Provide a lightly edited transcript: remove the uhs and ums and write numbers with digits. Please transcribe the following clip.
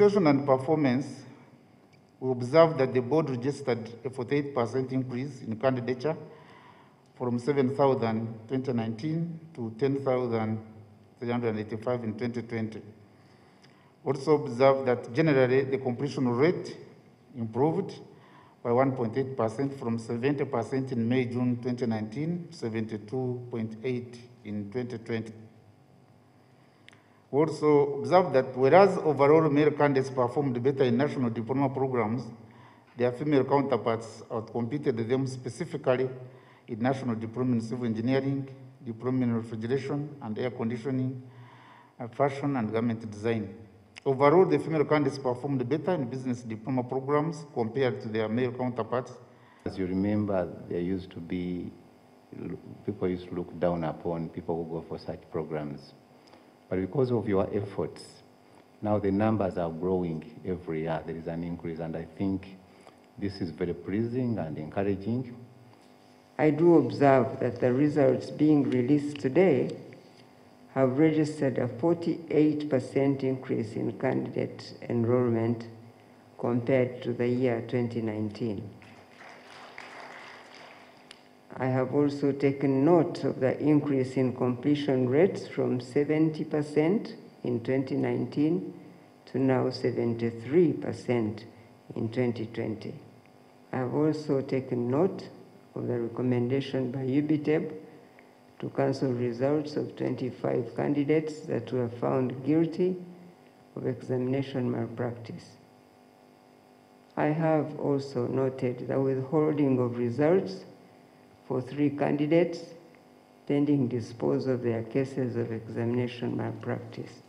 registration and performance, we observed that the board registered a 48% increase in candidature from 7,000 in 2019 to 10,385 in 2020. Also observed that generally the completion rate improved by 1.8% from 70% in May-June 2019 to 72.8% in 2020. We also observed that whereas overall male candidates performed better in national diploma programs, their female counterparts outcompeted them specifically in national diploma in civil engineering, diploma in refrigeration and air conditioning, fashion and garment design. Overall, the female candidates performed better in business diploma programs compared to their male counterparts. As you remember, there used to be, people used to look down upon people who go for such programs. But because of your efforts, now the numbers are growing every year. There is an increase, and I think this is very pleasing and encouraging. I do observe that the results being released today have registered a 48% increase in candidate enrollment compared to the year 2019. I have also taken note of the increase in completion rates from 70% in 2019 to now 73% in 2020. I have also taken note of the recommendation by UBTEB to cancel results of 25 candidates that were found guilty of examination malpractice. I have also noted the withholding of results for 3 candidates pending disposal of their cases of examination malpractice.